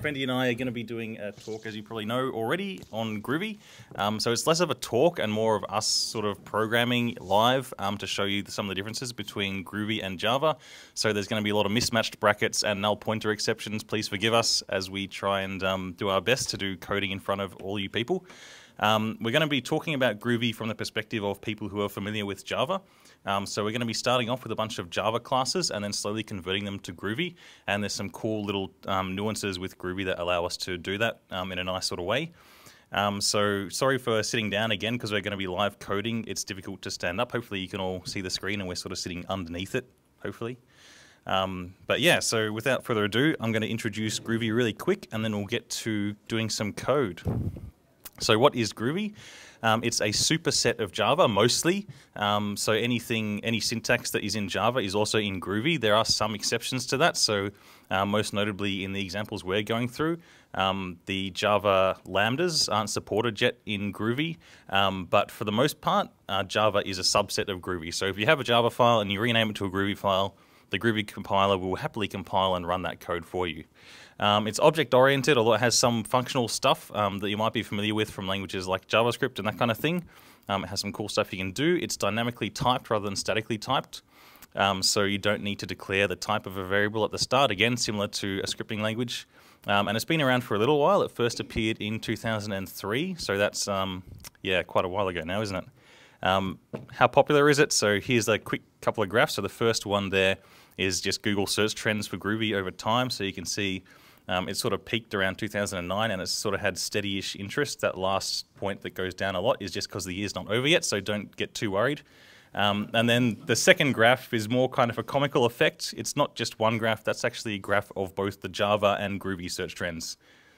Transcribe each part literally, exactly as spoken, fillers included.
Fendi and I are going to be doing a talk, as you probably know already, on Groovy. Um, so it's less of a talk and more of us sort of programming live um, to show you some of the differences between Groovy and Java. So there's going to be a lot of mismatched brackets and null pointer exceptions. Please forgive us as we try and um, do our best to do coding in front of all you people. Um, we're going to be talking about Groovy from the perspective of people who are familiar with Java. Um, so we're going to be starting off with a bunch of Java classes and then slowly converting them to Groovy. And there's some cool little um, nuances with Groovy that allow us to do that um, in a nice sort of way. Um, so sorry for sitting down again because we're going to be live coding. It's difficult to stand up. Hopefully you can all see the screen and we're sort of sitting underneath it, hopefully. Um, but yeah, so without further ado, I'm going to introduce Groovy really quick and then we'll get to doing some code. So what is Groovy? Um, it's a superset of Java mostly. Um, so anything, any syntax that is in Java is also in Groovy. There are some exceptions to that. So uh, most notably in the examples we're going through, um, the Java lambdas aren't supported yet in Groovy. Um, but for the most part, uh, Java is a subset of Groovy. So if you have a Java file and you rename it to a Groovy file, the Groovy compiler will happily compile and run that code for you. Um, it's object-oriented, although it has some functional stuff um, that you might be familiar with from languages like JavaScript and that kind of thing. Um, it has some cool stuff you can do. It's dynamically typed rather than statically typed, um, so you don't need to declare the type of a variable at the start, again, similar to a scripting language. Um, and it's been around for a little while. It first appeared in two thousand three, so that's, um, yeah, quite a while ago now, isn't it? Um, how popular is it? So here's a quick couple of graphs. So the first one there is just Google search trends for Groovy over time, so you can see Um, it sort of peaked around two thousand nine and it's sort of had steady-ish interest. That last point that goes down a lot is just because the year's not over yet, so don't get too worried. Um, and then the second graph is more kind of a comical effect. It's not just one graph, that's actually a graph of both the Java and Groovy search trends.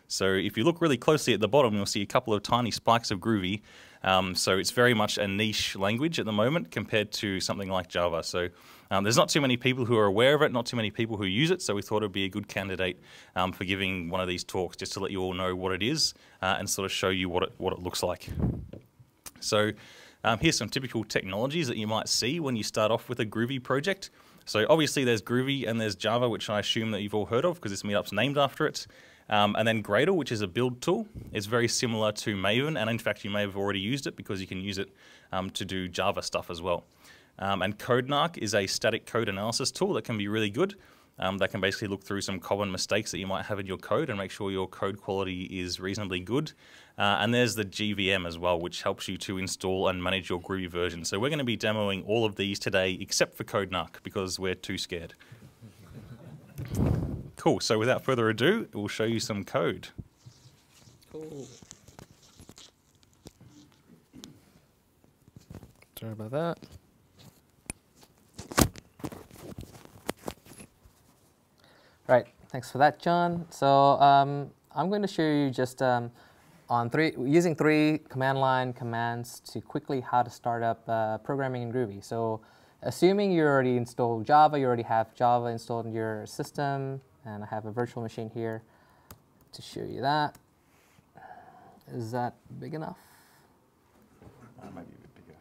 So if you look really closely at the bottom, you'll see a couple of tiny spikes of Groovy. Um, so it's very much a niche language at the moment compared to something like Java. So um, there's not too many people who are aware of it, not too many people who use it. So we thought it would be a good candidate um, for giving one of these talks just to let you all know what it is uh, and sort of show you what it, what it looks like. So um, here's some typical technologies that you might see when you start off with a Groovy project. So obviously there's Groovy and there's Java, which I assume that you've all heard of because this meetup's named after it. Um, and then Gradle, which is a build tool, is very similar to Maven, and in fact you may have already used it because you can use it um, to do Java stuff as well. Um, and CodeNarc is a static code analysis tool that can be really good. Um, that can basically look through some common mistakes that you might have in your code and make sure your code quality is reasonably good. Uh, and there's the J V M as well, which helps you to install and manage your Groovy version. So we're going to be demoing all of these today except for CodeNarc because we're too scared. Cool, so without further ado, we'll show you some code. Cool. Sorry about that. Right, thanks for that, John. So um, I'm going to show you just um, on three, using three command line commands to quickly how to start up uh, programming in Groovy. So assuming you already installed Java, you already have Java installed in your system, and I have a virtual machine here to show you that. Is that big enough? That might be a bit bigger.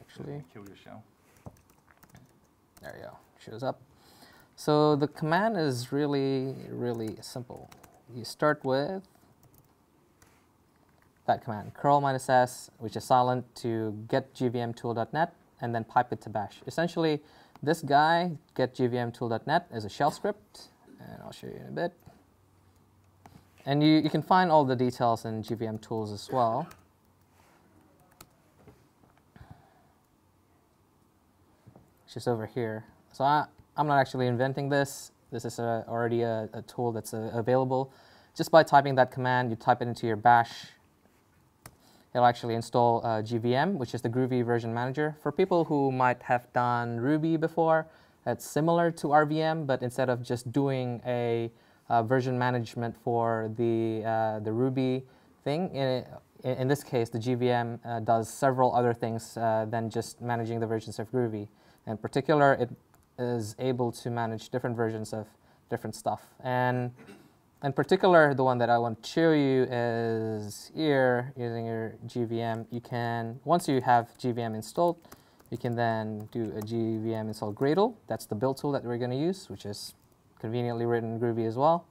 Actually. Kill your shell. There you go. Shows up. So the command is really, really simple. You start with that command, curl minus s, which is silent, to get G V M tool dot net, and then pipe it to bash. Essentially, this guy, get G V M tool dot net, is a shell script, and I'll show you in a bit. And you, you can find all the details in G V M tools as well. It's just over here. So I, I'm not actually inventing this. This is a, already a, a tool that's a, available. Just by typing that command, you type it into your bash. It'll actually install uh, G V M, which is the Groovy version manager. For people who might have done Ruby before, it's similar to R V M, but instead of just doing a uh, version management for the, uh, the Ruby thing, in, in this case, the G V M uh, does several other things uh, than just managing the versions of Groovy. In particular, it is able to manage different versions of different stuff. And in particular, the one that I want to show you is here, using your G V M. You can, once you have G V M installed, You can then do a G V M install Gradle. That's the build tool that we're going to use, which is conveniently written in Groovy as well.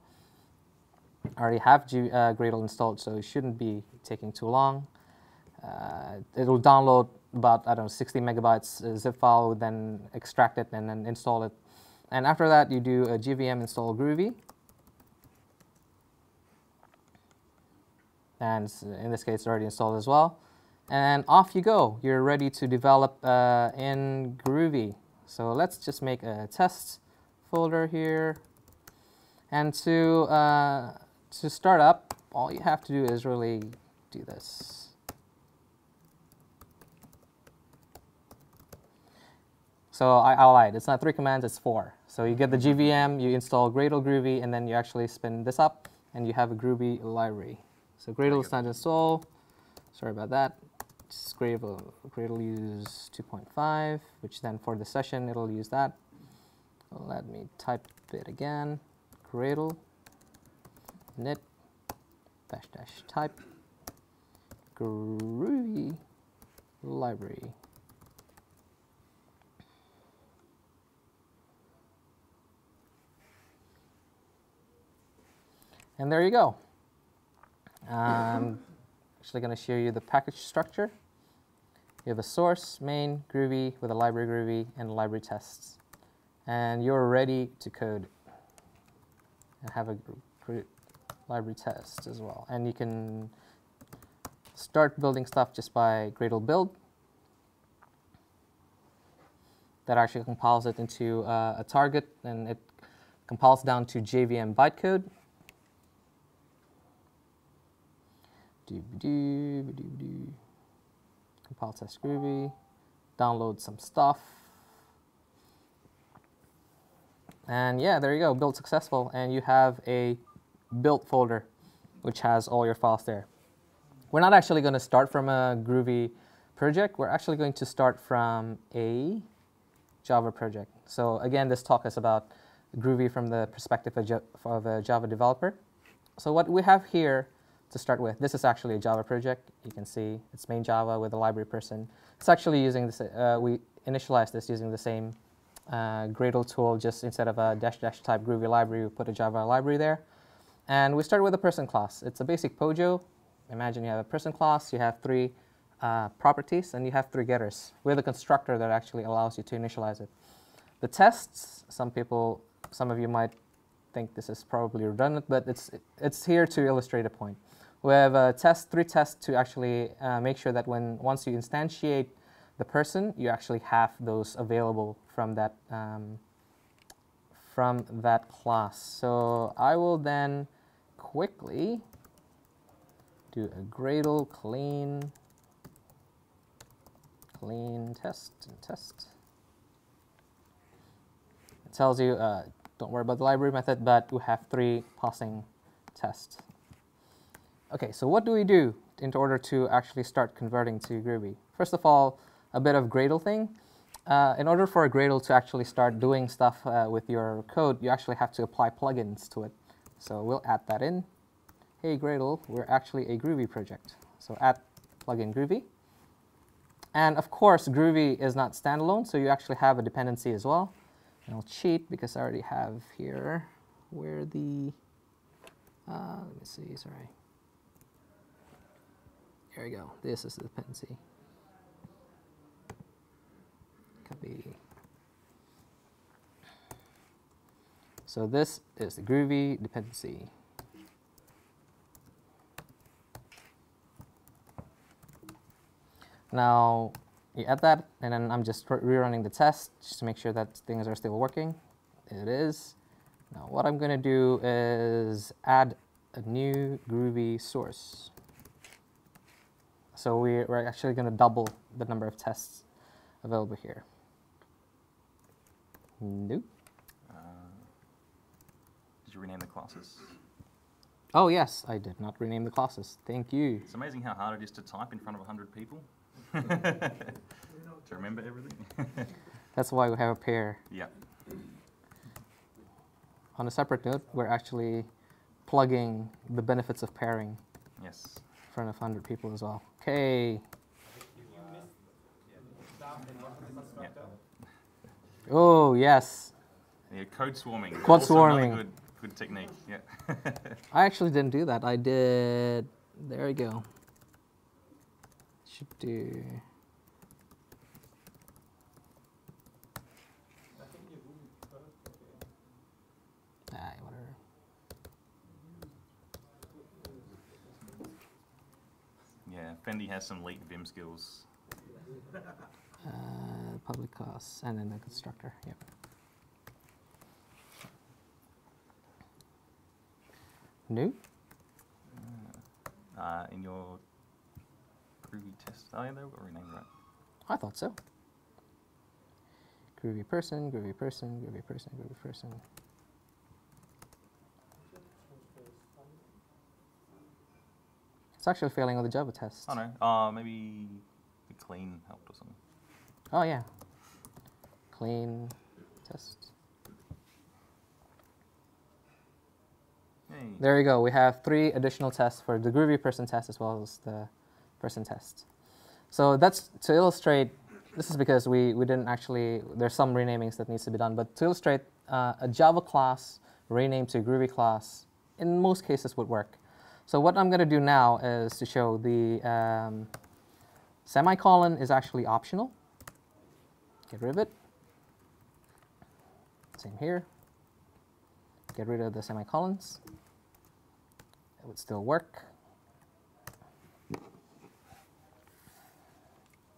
I already have G, uh, Gradle installed, so it shouldn't be taking too long. Uh, it'll download about, I don't know, sixty megabytes uh, zip file, then extract it and then install it. And after that, you do a G V M install Groovy. And in this case, it's already installed as well. And off you go. You're ready to develop uh, in Groovy. So let's just make a test folder here. And to, uh, to start up, all you have to do is really do this. So I, I lied. It's not three commands, it's four. So you get the G V M, you install Gradle Groovy, and then you actually spin this up, and you have a Groovy library. So Gradle is not installed. Sorry about that. Just Gradle, Gradle uses two point five, which then for the session, it'll use that. Let me type it again. Gradle, init, dash dash type, Groovy library. And there you go. Um, actually going to show you the package structure. You have a source, main, Groovy, with a library Groovy, and library tests. And you're ready to code and have a library test as well. And you can start building stuff just by Gradle build. That actually compiles it into uh, a target, and it compiles down to J V M bytecode. Compile test Groovy, download some stuff. And yeah, there you go, build successful. And you have a build folder, which has all your files there. We're not actually going to start from a Groovy project. We're actually going to start from a Java project. So again, this talk is about Groovy from the perspective of a Java developer. So what we have here to start with, this is actually a Java project. You can see it's main Java with a library person. It's actually using this, uh, we initialized this using the same uh, Gradle tool, just instead of a dash dash type Groovy library, we put a Java library there. And we start with a person class. It's a basic POJO. Imagine you have a person class, you have three uh, properties, and you have three getters with a constructor that actually allows you to initialize it. The tests, some people, some of you might think this is probably redundant, but it's, it's here to illustrate a point. We have a test, three tests to actually uh, make sure that when once you instantiate the person, you actually have those available from that, um, from that class. So I will then quickly do a Gradle clean, clean test and test. It tells you, uh, don't worry about the library method, but we have three passing tests. Okay, so what do we do in order to actually start converting to Groovy? First of all, a bit of Gradle thing. Uh, in order for a Gradle to actually start doing stuff uh, with your code, you actually have to apply plugins to it. So we'll add that in. Hey Gradle, we're actually a Groovy project. So add plugin Groovy. And of course, Groovy is not standalone, so you actually have a dependency as well. And I'll cheat because I already have here where the, uh, let me see, sorry. Here we go. This is the dependency. Copy. So this is the Groovy dependency. Now, you add that, and then I'm just rerunning the test just to make sure that things are still working. It is. Now what I'm going to do is add a new Groovy source. So we, we're actually going to double the number of tests available here. Nope. Uh, did you rename the classes? Oh yes, I did not rename the classes. Thank you. It's amazing how hard it is to type in front of one hundred people. To remember everything. That's why we have a pair. Yeah. On a separate note, we're actually plugging the benefits of pairing. Yes. In front of one hundred people as well. Okay. yeah. Oh, yes. Yeah, code swarming. Quad swarming. Good, good technique. Yeah. I actually didn't do that. I did. There we go. Should do. Ah, whatever. Yeah, Fendi has some elite Vim skills. Uh, public class, and then the constructor. Yep. New? Uh, in your Groovy test, I know what renamed that. I thought so. Groovy person, Groovy person, Groovy person, Groovy person. It's actually failing on the Java test. I don't know. Uh, maybe the clean helped or something. Oh yeah. Clean test. There you go. We have three additional tests for the Groovy person test as well as the person test. So that's to illustrate. This is because we we didn't actually. There's some renamings that needs to be done. But to illustrate, uh, a Java class renamed to a Groovy class in most cases would work. So what I'm going to do now is to show the um, semicolon is actually optional. Get rid of it. Same here. Get rid of the semicolons. It would still work.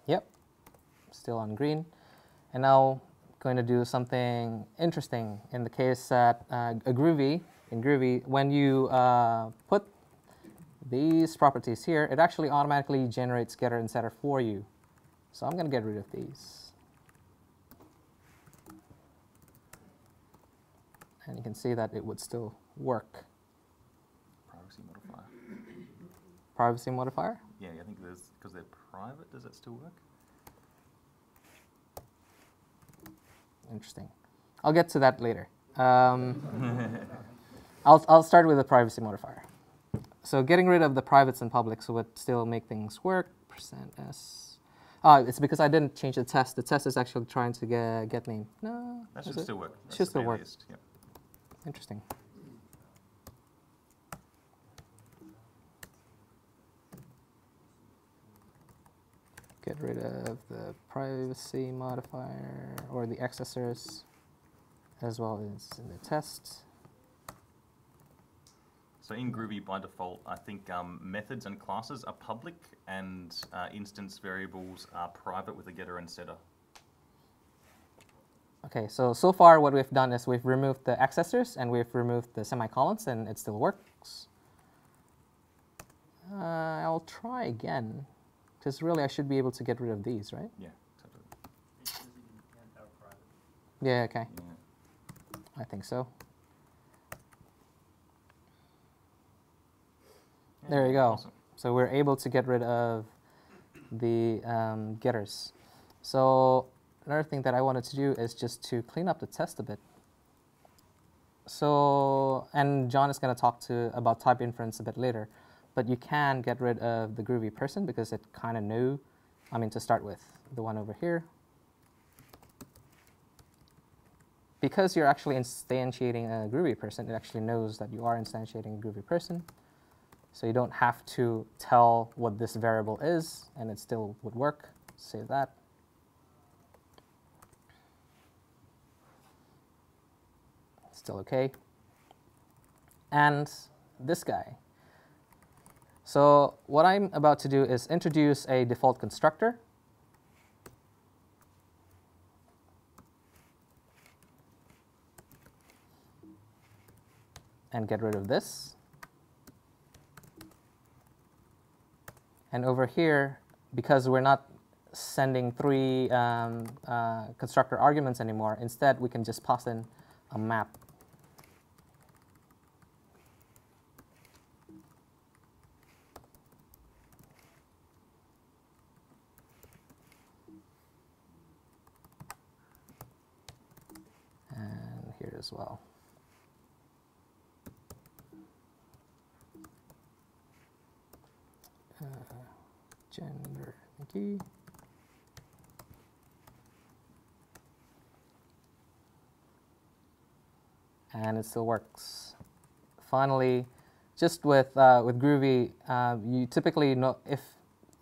Yep, still on green. And now I'm going to do something interesting in the case that uh, a Groovy, in Groovy, when you uh, put these properties here, it actually automatically generates getter and setter for you. So I'm going to get rid of these. And you can see that it would still work. Modifier. Privacy modifier? Yeah, I think there's, because they're private, does that still work? Interesting. I'll get to that later. Um, I'll, I'll start with the privacy modifier. So getting rid of the privates and publics would still make things work. Percent S. Oh, it's because I didn't change the test. The test is actually trying to get, get name. No. That should still work. It should still work. Yep. Interesting. Get rid of the privacy modifier or the accessors as well as in the test. So in Groovy by default, I think um, methods and classes are public and uh, instance variables are private with a getter and setter. Okay, so so far what we've done is we've removed the accessors and we've removed the semicolons and it still works. Uh, I'll try again. Because really, I should be able to get rid of these, right? Yeah, totally. Yeah, okay. Yeah. I think so. Yeah, there you go. Awesome. So we're able to get rid of the um, getters. So another thing that I wanted to do is just to clean up the test a bit. So, and John is going to talk to about type inference a bit later. But you can get rid of the Groovy person because it kind of knew, I mean, to start with, the one over here. Because you're actually instantiating a Groovy person, it actually knows that you are instantiating a Groovy person. So you don't have to tell what this variable is, and it still would work. Save that. Still OK. And this guy. So what I'm about to do is introduce a default constructor. And get rid of this. And over here, because we're not sending three um, uh, constructor arguments anymore, instead we can just pass in a map. As well. Uh, gender key. and it still works. Finally, just with uh, with Groovy, uh, you typically know if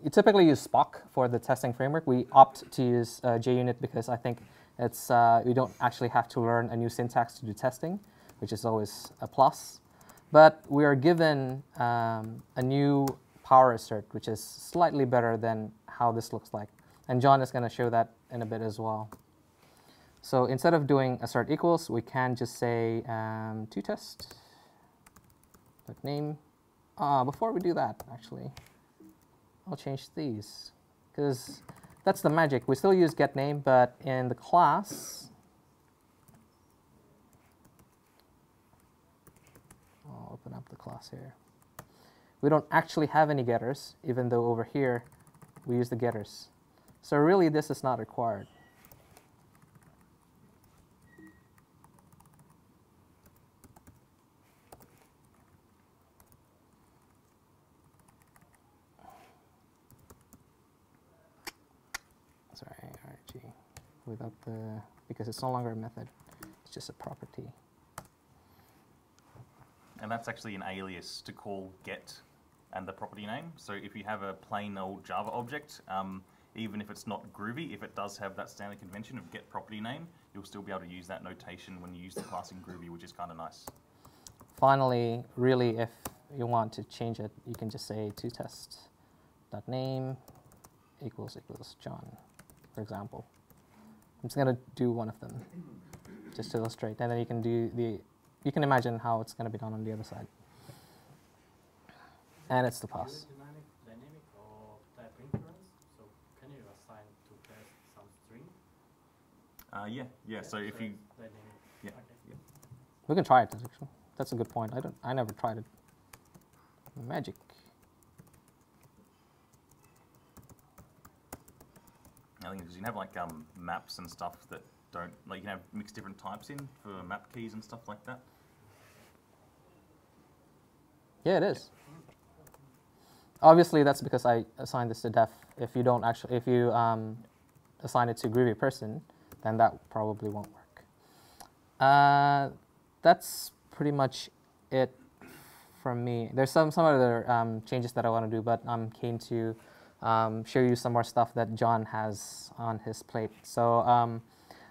you typically use Spock for the testing framework. We opt to use uh, JUnit because I think it's uh, you don't actually have to learn a new syntax to do testing, which is always a plus. But we are given um, a new power assert, which is slightly better than how this looks like. And John is going to show that in a bit as well. So instead of doing assert equals, we can just say um, to test. Like name. Ah, before we do that, actually, I'll change these because that's the magic. We still use get name, but in the class, I'll open up the class here. We don't actually have any getters, even though over here we use the getters. So really, this is not required. Sorry, R G, without the, because it's no longer a method, it's just a property. And that's actually an alias to call get and the property name. So if you have a plain old Java object, um, even if it's not Groovy, if it does have that standard convention of get property name, you'll still be able to use that notation when you use the class in Groovy, which is kind of nice. Finally, really, if you want to change it, you can just say to test.name equals equals John, for example. I'm just going to do one of them just to illustrate, and then you can do the, you can imagine how it's going to be done on the other side. And it's the pass. Uh, yeah, yeah, yeah. So if you, yeah, yeah, we can try it. Actually, that's a good point. I don't, I never tried it. Magic. I think because you can have like um, maps and stuff that don't, like you can have mix different types in for map keys and stuff like that. Yeah, it is. Obviously, that's because I assigned this to def. If you don't actually, if you um, assign it to Groovy person, then that probably won't work. Uh, that's pretty much it from me. There's some, some other um, changes that I want to do, but I'm keen to um, show you some more stuff that John has on his plate. So um,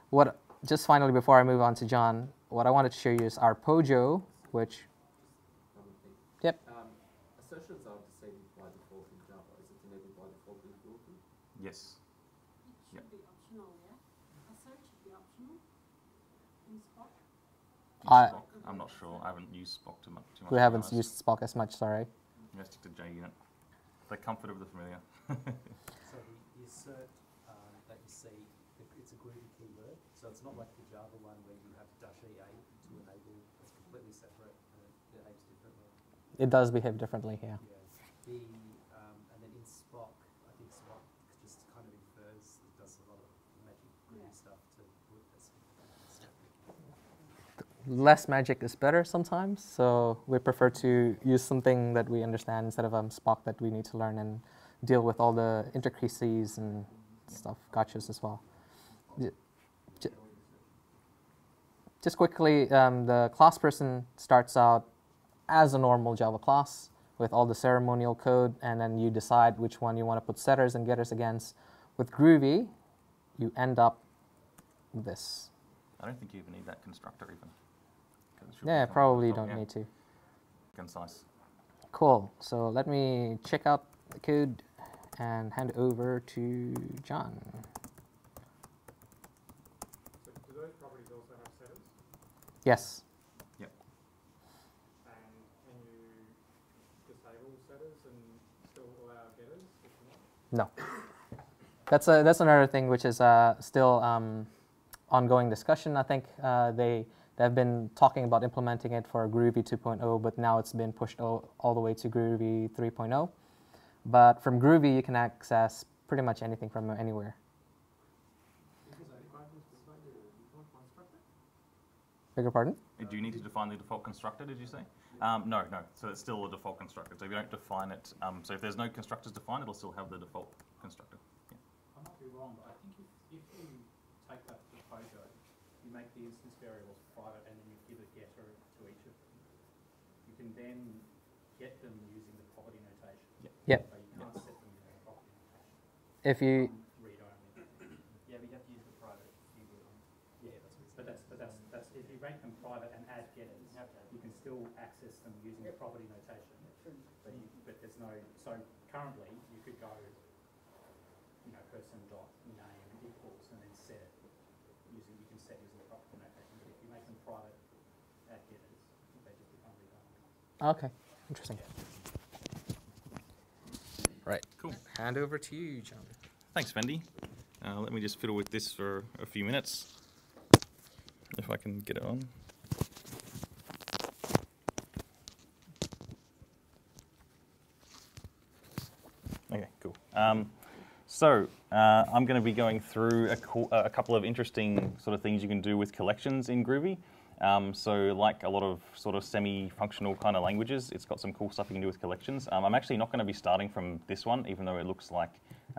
what, just finally before I move on to John, what I wanted to show you is our POJO, which, yep. Um, assertions are disabled by default in Java. Is it enabled by default in Groovy? Yes. It should be optional, yeah? I, I'm not sure. I haven't used Spock too much. Too much we haven't used Spock as much, sorry. I'm going to stick to JUnit. The comfort of the familiar. So the assert um, that you see, it's a Groovy keyword. So it's not like the Java one where you have dash E A to enable. It's completely separate. And it behaves differently. It does behave differently, yeah. Yeah. The, um, and then in Spock, I think Spock just kind of infers, it does a lot of magic Groovy stuff to put this. Less magic is better sometimes, so we prefer to use something that we understand instead of um, Spock that we need to learn and deal with all the intricacies and stuff, gotchas as well. Just quickly, um, the class person starts out as a normal Java class with all the ceremonial code, and then you decide which one you want to put setters and getters against. With Groovy, you end up with this. I don't think you even need that constructor even. Yeah, probably don't yeah. need to. Concise. Cool. So let me check out the code and hand it over to John. So do those properties also have setters? Yes. Yep. And can you disable setters and still allow getters if you want? No. That's a that's another thing which is uh, still um, ongoing discussion. I think uh, they. They've been talking about implementing it for Groovy two point oh, but now it's been pushed all, all the way to Groovy three point oh. But from Groovy, you can access pretty much anything from anywhere. Beg your pardon? Do you need to define the default constructor, did you say? Um, no, no. So it's still a default constructor. So if you don't define it, um, so if there's no constructors defined, it'll still have the default constructor. Yeah. I might be wrong, but I think if, if you take that to POJO, you make the instance variables private, and then you give a getter to each of them. You can then get them using the property notation. Yep. So you can't set them using the property notation. If you um, read only. Yeah, we have to use the private. Yeah, that's what but that's but that's that's if you rank them private and add getters, you can still access them using the property notation. But you, but there's no so currently you could go, you know, person dot name equals and then set it. Using, you can set using the property notation, but if you make them private, add getters, they just become redundant. Okay, interesting. Right, cool. Hand over to you, John. Thanks, Fendi. Uh, let me just fiddle with this for a few minutes, if I can get it on. Okay, cool. Um, So uh, I'm going to be going through a, co a couple of interesting sort of things you can do with collections in Groovy. Um, so like a lot of sort of semi-functional kind of languages, it's got some cool stuff you can do with collections. Um, I'm actually not going to be starting from this one, even though it looks like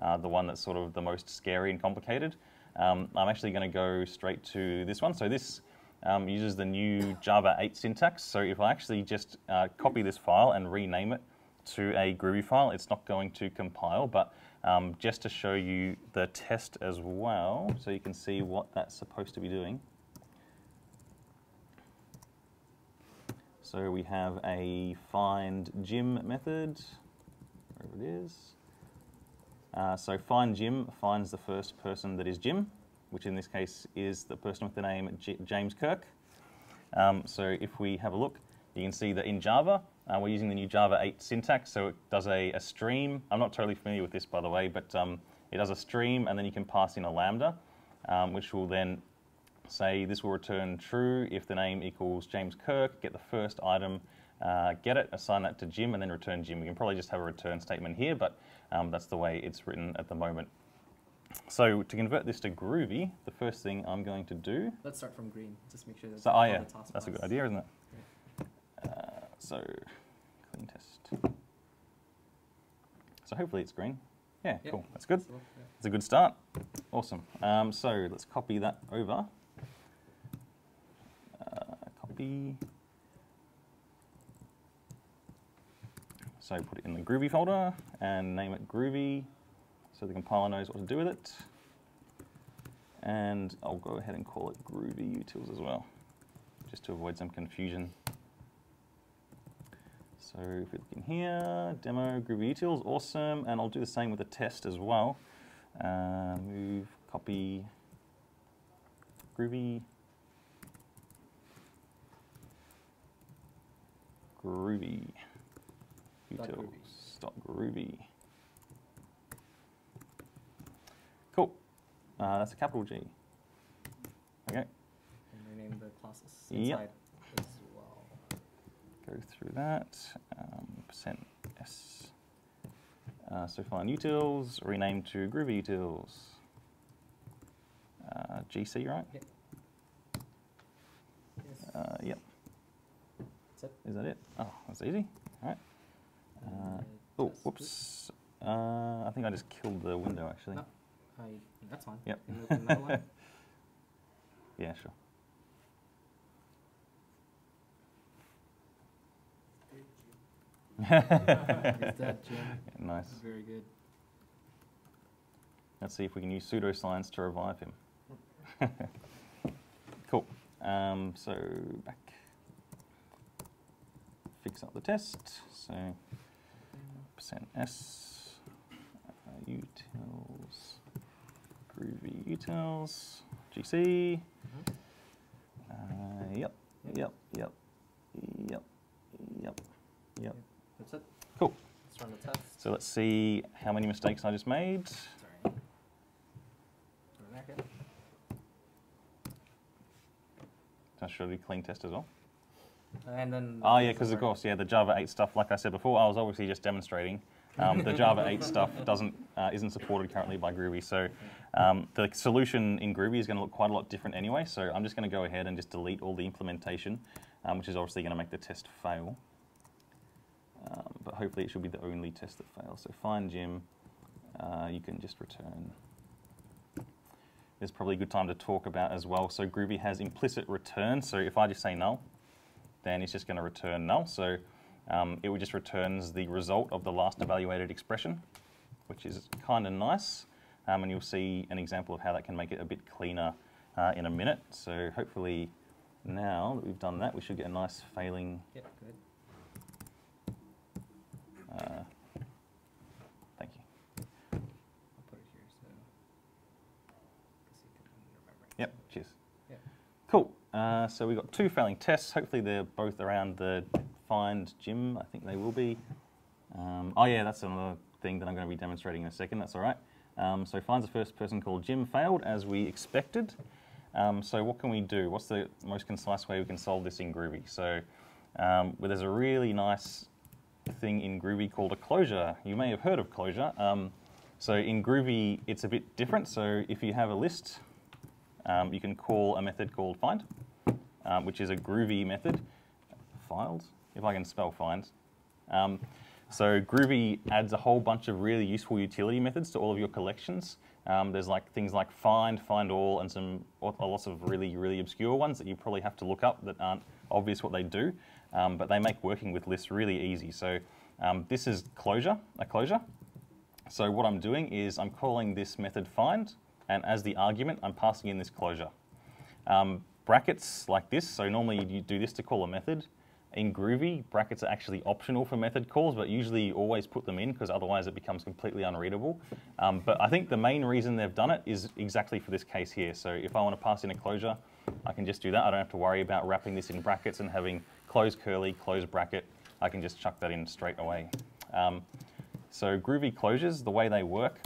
uh, the one that's sort of the most scary and complicated. Um, I'm actually going to go straight to this one. So this um, uses the new Java eight syntax. So if I actually just uh, copy this file and rename it to a Groovy file, it's not going to compile, but Um, just to show you the test as well, so you can see what that's supposed to be doing. So we have a find Jim method, wherever it is. Uh, so find Jim finds the first person that is Jim, which in this case is the person with the name J James Kirk. Um, so if we have a look, you can see that in Java, Uh, we're using the new Java eight syntax, so it does a, a stream. I'm not totally familiar with this, by the way, but um, it does a stream, and then you can pass in a lambda, um, which will then say this will return true if the name equals James Kirk, get the first item, uh, get it, assign that to Jim, and then return Jim. We can probably just have a return statement here, but um, that's the way it's written at the moment. So to convert this to Groovy, the first thing I'm going to do... Let's start from green, just make sure that's so, oh, yeah, the task that's a good idea, isn't it? Yeah. Uh, So, clean test. So hopefully it's green. Yeah, yep. Cool. That's good. It's a good start. Awesome. Um, so let's copy that over. Uh, copy. So put it in the Groovy folder and name it Groovy, so the compiler knows what to do with it. And I'll go ahead and call it Groovy Utils as well, just to avoid some confusion. So if we look in here, demo Groovy Utils, awesome. And I'll do the same with the test as well. Uh, move, copy, Groovy, Groovy, Utils, dot Groovy. Cool. Uh, that's a capital G. Okay. And rename the classes inside. Yep. Go through that, um, percent S. Uh, so find utils, rename to Groovy Utils. Uh, G C, right? Yep. Yes. Uh, yep. That's it. Is that it? Oh, that's easy. All right. Uh, oh, whoops. Uh, I think I just killed the window, actually. No, I, that's fine. Yep. Can you open that one? Yeah, sure. That, nice. Very good. Let's see if we can use pseudoscience to revive him. Cool. Um, so back. Fix up the test. So percent S uh, utils Groovy utils G C. Uh, yep. Yep. Yep. Yep. Yep. Yep. That's it. Cool. Let's run the test. So let's see how many mistakes I just made. Sorry. I should be clean test as well. And then. Oh yeah, because of course, yeah, the Java eight stuff. Like I said before, I was obviously just demonstrating. Um, the Java eight stuff doesn't uh, isn't supported currently by Groovy, so um, the solution in Groovy is going to look quite a lot different anyway. So I'm just going to go ahead and just delete all the implementation, um, which is obviously going to make the test fail. Um, but hopefully it should be the only test that fails. So find Jim, uh, you can just return is probably a good time to talk about as well. So Groovy has implicit return. So if I just say null, then it's just going to return null. So um, it just returns the result of the last evaluated expression, which is kind of nice. Um, and you'll see an example of how that can make it a bit cleaner uh, in a minute. So hopefully now that we've done that, we should get a nice failing. Yeah, good. Uh, thank you. I'll put it here so you can remember. Yep, cheers. Yep. Cool. Uh, so we've got two failing tests. Hopefully they're both around the find gym. I think they will be. Um, oh yeah, that's another thing that I'm going to be demonstrating in a second. That's all right. Um, so finds the first person called Jim failed, as we expected. Um, so what can we do? What's the most concise way we can solve this in Groovy? So um, well, there's a really nice thing in Groovy called a closure. You may have heard of closure. Um, so in Groovy, it's a bit different. So if you have a list, um, you can call a method called find, um, which is a Groovy method. Files, if I can spell find. Um, So Groovy adds a whole bunch of really useful utility methods to all of your collections. Um, there's like things like find, find all, and some lots of really, really obscure ones that you probably have to look up that aren't obvious what they do, um, but they make working with lists really easy. So um, this is Clojure, a closure. So what I'm doing is I'm calling this method find, and as the argument, I'm passing in this closure. Um, brackets like this, so normally you do this to call a method. In Groovy, brackets are actually optional for method calls, but usually you always put them in because otherwise it becomes completely unreadable. Um, but I think the main reason they've done it is exactly for this case here. So if I want to pass in a closure, I can just do that. I don't have to worry about wrapping this in brackets and having close curly, close bracket. I can just chuck that in straight away. Um, so Groovy closures, the way they work,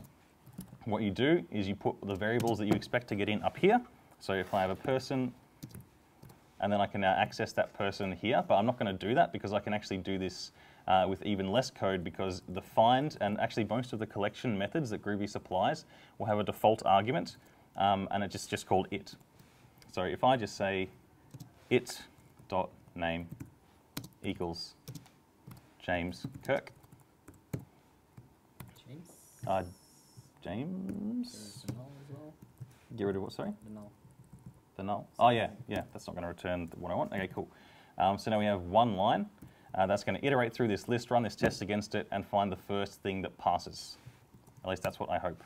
what you do is you put the variables that you expect to get in up here. So if I have a person, and then I can now access that person here, but I'm not going to do that because I can actually do this uh, with even less code, because the find and actually most of the collection methods that Groovy supplies will have a default argument, um, and it's just, just called it. So if I just say it.name equals James Kirk. James? Uh, James? The null as well. Get rid of what, sorry? The null. Null. Oh yeah, yeah, that's not going to return what I want. Okay, cool. Um, so now we have one line. Uh, that's going to iterate through this list, run this test against it, and find the first thing that passes. At least that's what I hope.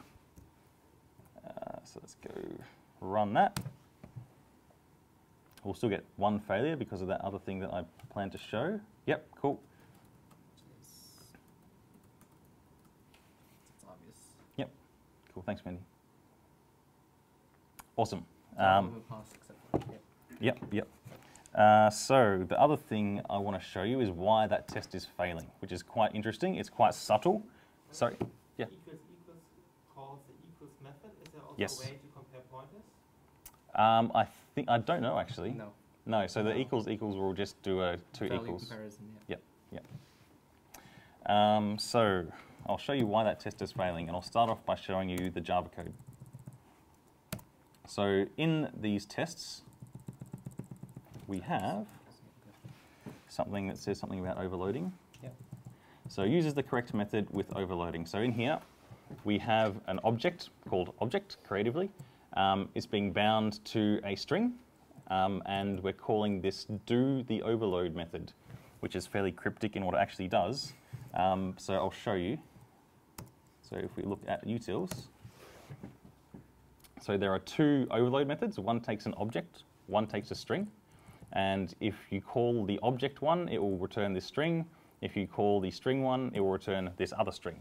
Uh, so let's go run that. We'll still get one failure because of that other thing that I plan to show. Yep, cool. It's obvious. Yep, cool. Thanks, Mindy. Awesome. Um, yep, yep. Uh, so the other thing I want to show you is why that test is failing, which is quite interesting. It's quite subtle. Sorry. Yeah. Equals equals calls the equals method. Is there also yes. a way to compare pointers? Um, I think I don't know actually. No. No. So the no. equals equals will just do a two Value equals. Comparison, yeah. Yep. Yep. Um, so I'll show you why that test is failing, and I'll start off by showing you the Java code. So in these tests, we have something that says something about overloading. Yep. So it uses the correct method with overloading. So in here, we have an object called object, creatively. Um, it's being bound to a string, um, and we're calling this do the overload method, which is fairly cryptic in what it actually does. Um, so I'll show you. So if we look at utils, so there are two overload methods. One takes an object, one takes a string. And if you call the object one, it will return this string. If you call the string one, it will return this other string.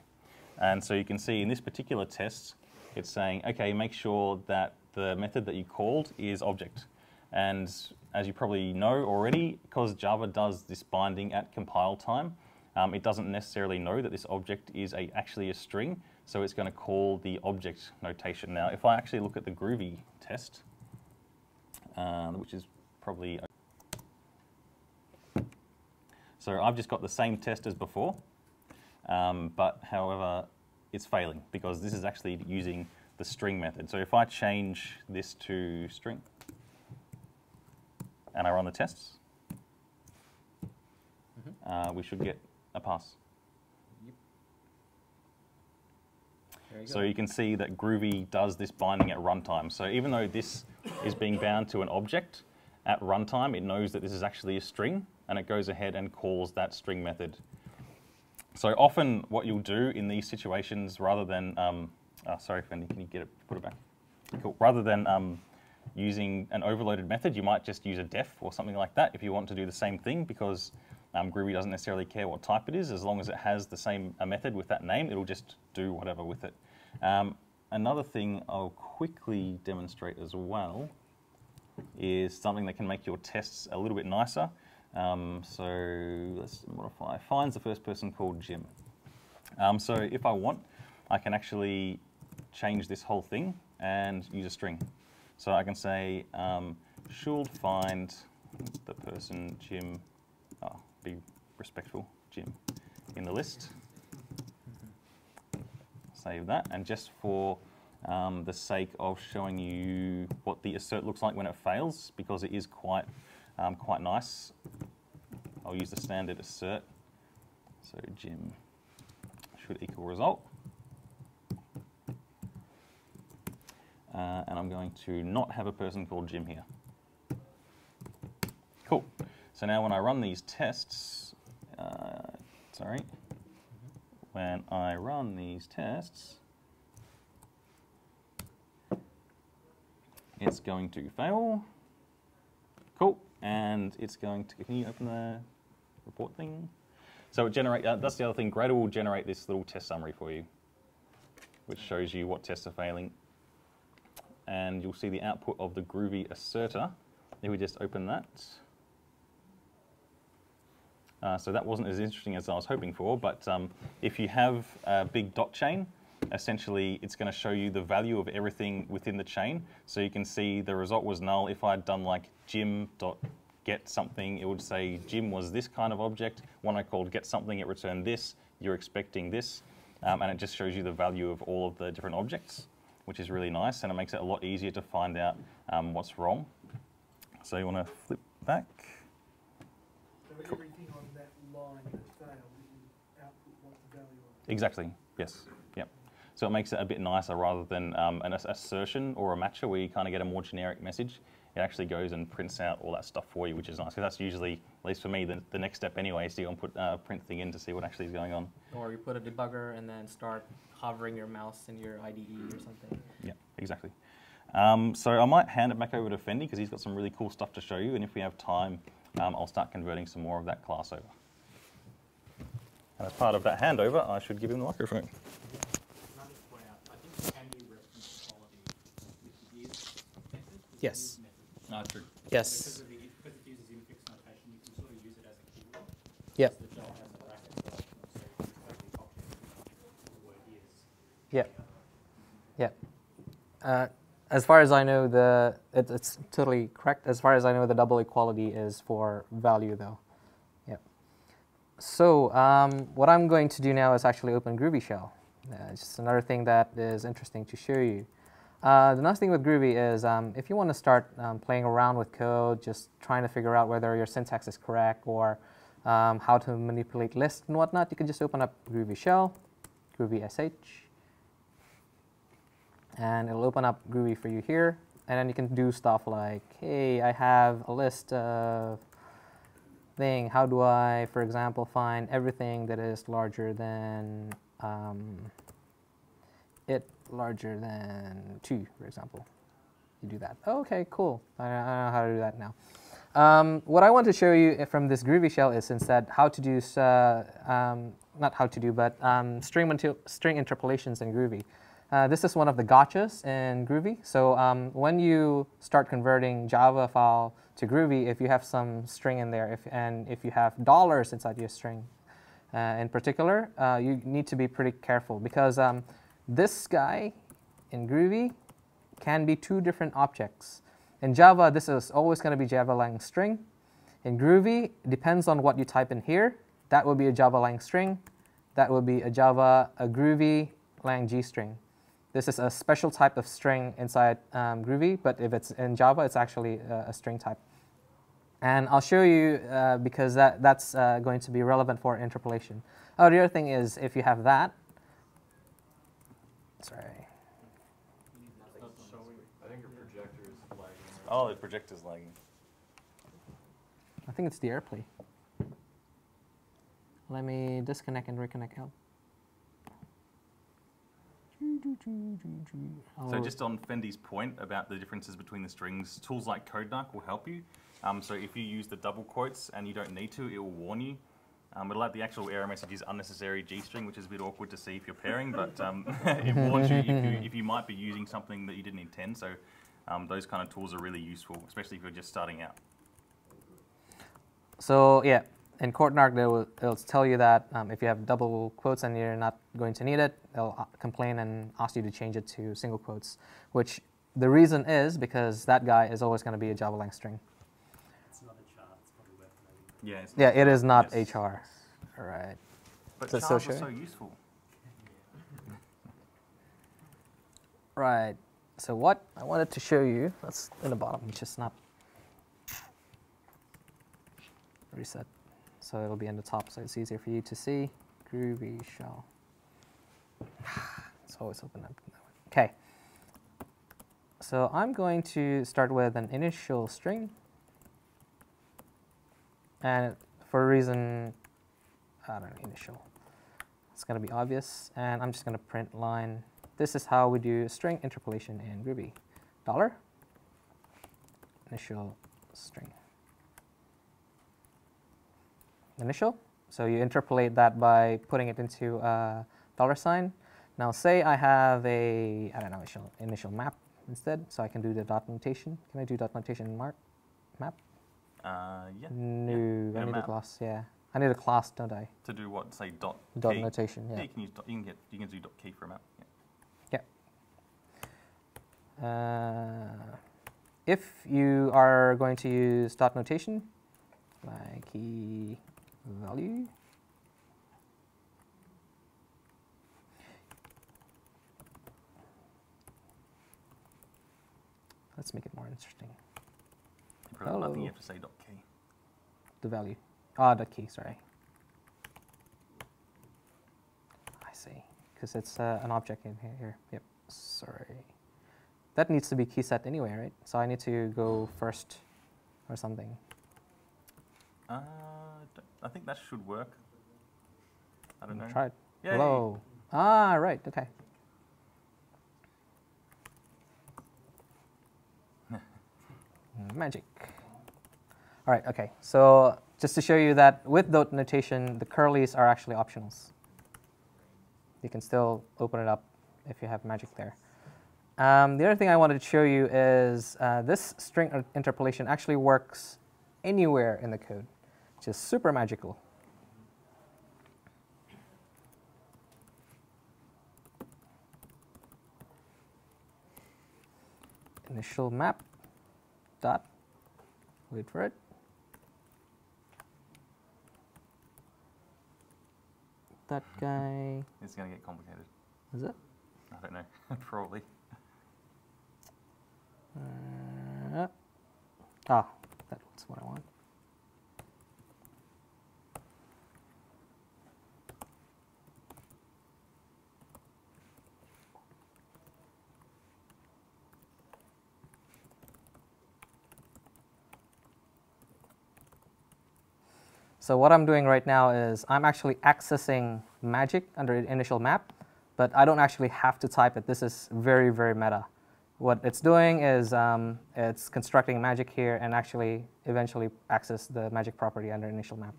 And so you can see in this particular test, it's saying, okay, make sure that the method that you called is object. And as you probably know already, because Java does this binding at compile time, um, it doesn't necessarily know that this object is a, actually a string. So it's going to call the object notation. Now, if I actually look at the Groovy test, um, which is probably... So I've just got the same test as before, um, but however, it's failing because this is actually using the string method. So if I change this to string and I run the tests, mm-hmm. uh, we should get a pass. you so you can see that Groovy does this binding at runtime. So even though this is being bound to an object, at runtime it knows that this is actually a string, and it goes ahead and calls that string method. So often what you'll do in these situations, rather than, um, oh, sorry, Fendi, can you get it, put it back? Cool. Rather than um, using an overloaded method, you might just use a def or something like that if you want to do the same thing, because um, Groovy doesn't necessarily care what type it is. As long as it has the same a method with that name, it'll just do whatever with it. Um, another thing I'll quickly demonstrate as well is something that can make your tests a little bit nicer. Um, so let's modify, finds the first person called Jim. Um, so if I want, I can actually change this whole thing and use a string. So I can say, um, should find the person Jim, oh, be respectful, Jim, in the list. Save that, and just for um, the sake of showing you what the assert looks like when it fails, because it is quite, um, quite nice, I'll use the standard assert. So Jim should equal result. Uh, and I'm going to not have a person called Jim here. Cool. So now when I run these tests, uh, sorry, when I run these tests, it's going to fail. Cool. And it's going to, can you open the report thing? So it generate, uh, that's the other thing, Gradle will generate this little test summary for you, which shows you what tests are failing. And you'll see the output of the Groovy asserter. If we just open that. Uh, so that wasn't as interesting as I was hoping for, but um, if you have a big dot chain, essentially it's going to show you the value of everything within the chain. So you can see the result was null. If I had done like Jim.get something, it would say Jim was this kind of object. When I called get something, it returned this. You're expecting this. Um, and it just shows you the value of all of the different objects, which is really nice, and it makes it a lot easier to find out um, what's wrong. So you want to flip back. So cool. Everything on that line that failed, you output what the value of. Exactly, yes, yep. So it makes it a bit nicer rather than um, an assertion or a matcher where you kind of get a more generic message. It actually goes and prints out all that stuff for you, which is nice, because that's usually, at least for me, the, the next step anyway, is to go and put uh, print thing in to see what actually is going on. Or you put a debugger and then start hovering your mouse in your I D E or something. Yeah, exactly. Um, so I might hand it back over to Fendi, because he's got some really cool stuff to show you, and if we have time, um, I'll start converting some more of that class over. And as part of that handover, I should give him the microphone. Yes. No, true. Yes. Because of the, because it uses infix notation, you can sort of use it as a keyword. Yeah. So the Java has a bracket notation, so you can exactly copy the word is. Yeah. Yeah. Uh, as far as I know, the it, it's totally correct. As far as I know, the double equality is for value, though. Yeah. So um, what I'm going to do now is actually open Groovy Shell. Uh, it's just another thing that is interesting to show you. Uh, the nice thing with Groovy is um, if you want to start um, playing around with code, just trying to figure out whether your syntax is correct or um, how to manipulate lists and whatnot, you can just open up Groovy Shell, Groovy S H, and it'll open up Groovy for you here. And then you can do stuff like, hey, I have a list of thing. How do I, for example, find everything that is larger than um, it? larger than two, for example. You do that. Okay, cool. I, I know how to do that now. Um, what I want to show you from this Groovy shell is instead how to do, uh, um, not how to do, but um, string, string interpolations in Groovy. Uh, this is one of the gotchas in Groovy. So um, when you start converting Java file to Groovy, if you have some string in there, if, and if you have dollars inside your string uh, in particular, uh, you need to be pretty careful, because um, this guy in Groovy can be two different objects. In Java, this is always going to be Java lang string. In Groovy, it depends on what you type in here. That will be a Java lang string. That will be a Java, a Groovy lang G string. This is a special type of string inside um, Groovy, but if it's in Java, it's actually a, a string type. And I'll show you uh, because that, that's uh, going to be relevant for interpolation. Oh, the other thing is if you have that, Sorry. I think your projector is lagging. Oh, the projector is lagging. I think it's the AirPlay. Let me disconnect and reconnect help. So just on Fendi's point about the differences between the strings, tools like CodeNarc will help you. Um, so if you use the double quotes and you don't need to, it will warn you. Um, it'll have the actual error message is unnecessary G string, which is a bit awkward to see if you're pairing, but um, it warns you if, you if you might be using something that you didn't intend. So um, those kind of tools are really useful, especially if you're just starting out. So yeah, in CodeNarc, they will, it'll tell you that um, if you have double quotes and you're not going to need it, they'll complain and ask you to change it to single quotes, which the reason is because that guy is always going to be a Java lang string. Yeah, it's yeah it is not yes. H R. All right. But so Java is so useful. Right. So what I wanted to show you, that's in the bottom, which is not reset. So it'll be in the top, so it's easier for you to see. Groovy shell. It's always open up. Okay. So I'm going to start with an initial string. And for a reason, I don't know, initial. It's going to be obvious. And I'm just going to print line. This is how we do string interpolation in Ruby. Dollar, initial string. Initial. So you interpolate that by putting it into a dollar sign. Now say I have a, I don't know, initial, initial map instead. So I can do the dot notation. Can I do dot notation mark map? Uh, yeah. No, yeah. I need map. a class. Yeah, I need a class, don't I? To do what? Say dot. Dot key. notation. Yeah. yeah. You can use dot. You can get. You can do dot key for a map. Yeah. yeah. Uh, if you are going to use dot notation, like key value, let's make it more interesting. Hello. I think you have to say dot key. The value. Ah, dot key, sorry. I see. Because it's uh, an object in here, here. Yep, sorry. That needs to be key set anyway, right? So I need to go first or something. Uh, I think that should work. I don't know. Try it. Yay. Hello. Ah, right, okay. Magic. All right, okay. So just to show you that with dot notation, the curlies are actually optionals. You can still open it up if you have magic there. Um, the other thing I wanted to show you is uh, this string interpolation actually works anywhere in the code, which is super magical. Initial map. Dot. Wait for it. That guy. It's going to get complicated. Is it? I don't know. Probably. Uh, ah, that's what I want. So what I'm doing right now is I'm actually accessing magic under initial map, but I don't actually have to type it. This is very, very meta. What it's doing is um, it's constructing magic here and actually eventually access the magic property under initial map.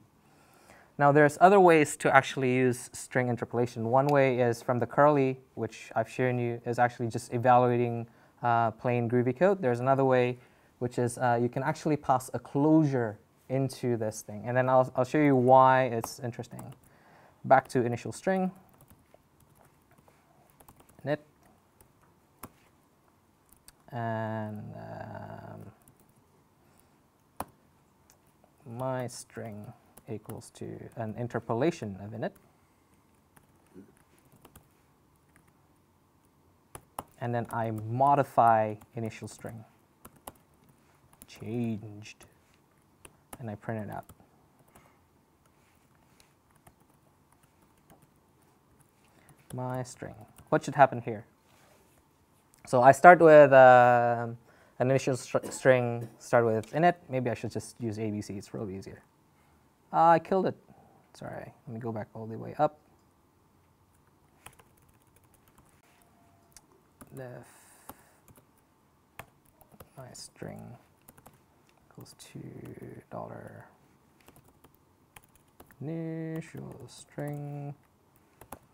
Now there's other ways to actually use string interpolation. One way is from the curly, which I've shown you, is actually just evaluating uh, plain Groovy code. There's another way, which is uh, you can actually pass a closure into this thing. And then I'll, I'll show you why it's interesting. Back to initial string. Init. And um, my string equals to an interpolation of init. And then I modify initial string. Changed. And I print it out. My string. What should happen here? So I start with uh, an initial str string, start with init. Maybe I should just use A B C. It's really easier. Uh, I killed it. Sorry. Let me go back all the way up. Left. My string equals to dollar initial string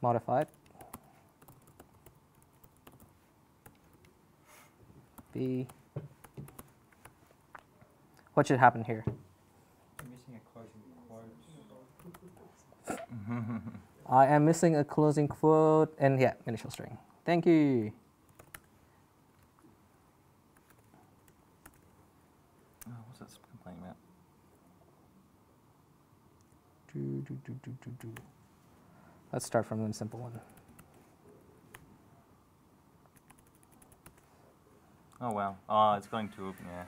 modified B. What should happen here? You're missing a closing quote. I am missing a closing quote and yeah, initial string. Thank you. Do, do, do, do, do, do. Let's start from the simple one. Oh wow! Oh, it's going to yeah. You're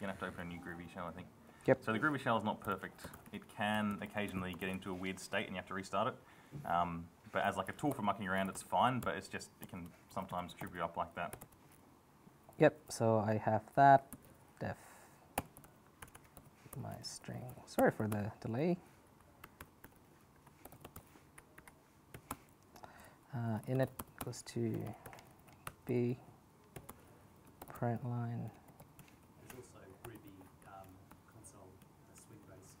gonna have to open a new Groovy shell, I think. Yep. So the Groovy shell is not perfect. It can occasionally get into a weird state, and you have to restart it. Um, but as like a tool for mucking around, it's fine. But it's just it can sometimes trip you up like that. Yep. So I have that def my string. Sorry for the delay. Uh, init goes to B, print line. There's also Ruby um, console, a swing-based,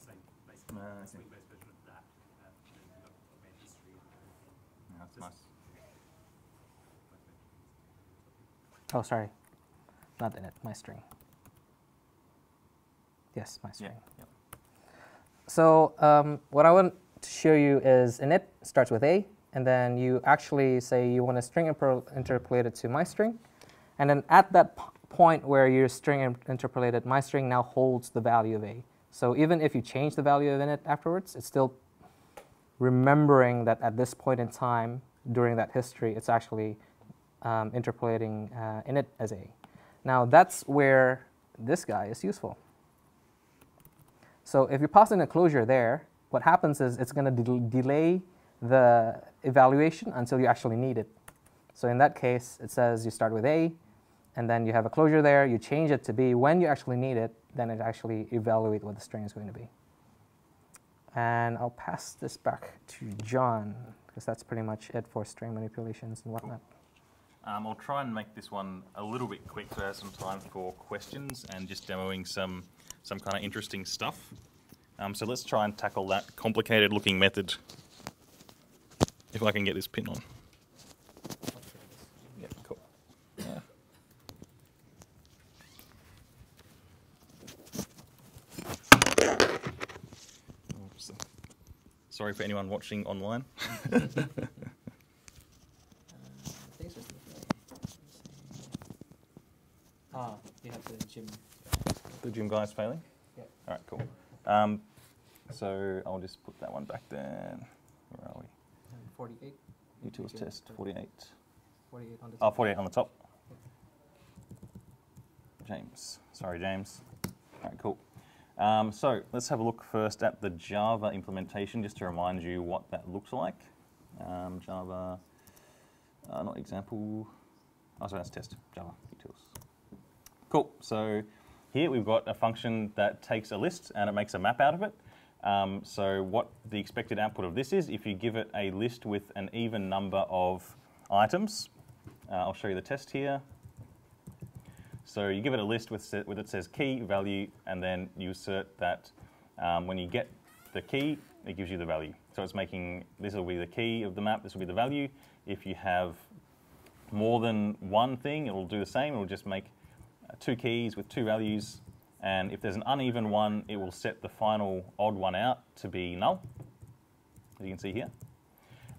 same basic uh, swing-based version of that. Uh, and got history and yeah, that's just nice. Oh, sorry. Not init, my string. Yes, my string. Yeah, yeah. So um, what I want to show you is init starts with A. And then you actually say you want a string interpolated to my string. And then at that point where your string interpolated, my string now holds the value of A. So even if you change the value of init afterwards, it's still remembering that at this point in time during that history, it's actually um, interpolating uh, init as A. Now that's where this guy is useful. So if you pass in a closure there, what happens is it's going to de delay the evaluation until you actually need it. So in that case, it says you start with A, and then you have a closure there, you change it to B. When you actually need it, then it actually evaluates what the string is going to be. And I'll pass this back to John, because that's pretty much it for string manipulations and whatnot. Um, I'll try and make this one a little bit quick so I have some time for questions and just demoing some, some kind of interesting stuff. Um, so let's try and tackle that complicated looking method. If I can get this pin on. Yeah, cool. Yeah. Sorry for anyone watching online. Ah, you have the gym. The gym guy's failing? Yeah. All right, cool. Um, so I'll just put that one back there. Where are we? forty-eight. Utils test, forty-eight. forty-eight on the top. Oh, forty-eight on the top. James. Sorry, James. All right, cool. Um, so let's have a look first at the Java implementation, just to remind you what that looks like. Um, Java, uh, not example. Oh, sorry, that's test. Java utils. Cool. So here we've got a function that takes a list and it makes a map out of it. Um, so what the expected output of this is, if you give it a list with an even number of items, uh, I'll show you the test here. So you give it a list with, with it says key, value, and then you assert that um, when you get the key, it gives you the value. So it's making, this will be the key of the map, this will be the value. If you have more than one thing, it will do the same. It will just make two keys with two values. And if there's an uneven one, it will set the final odd one out to be null, as you can see here.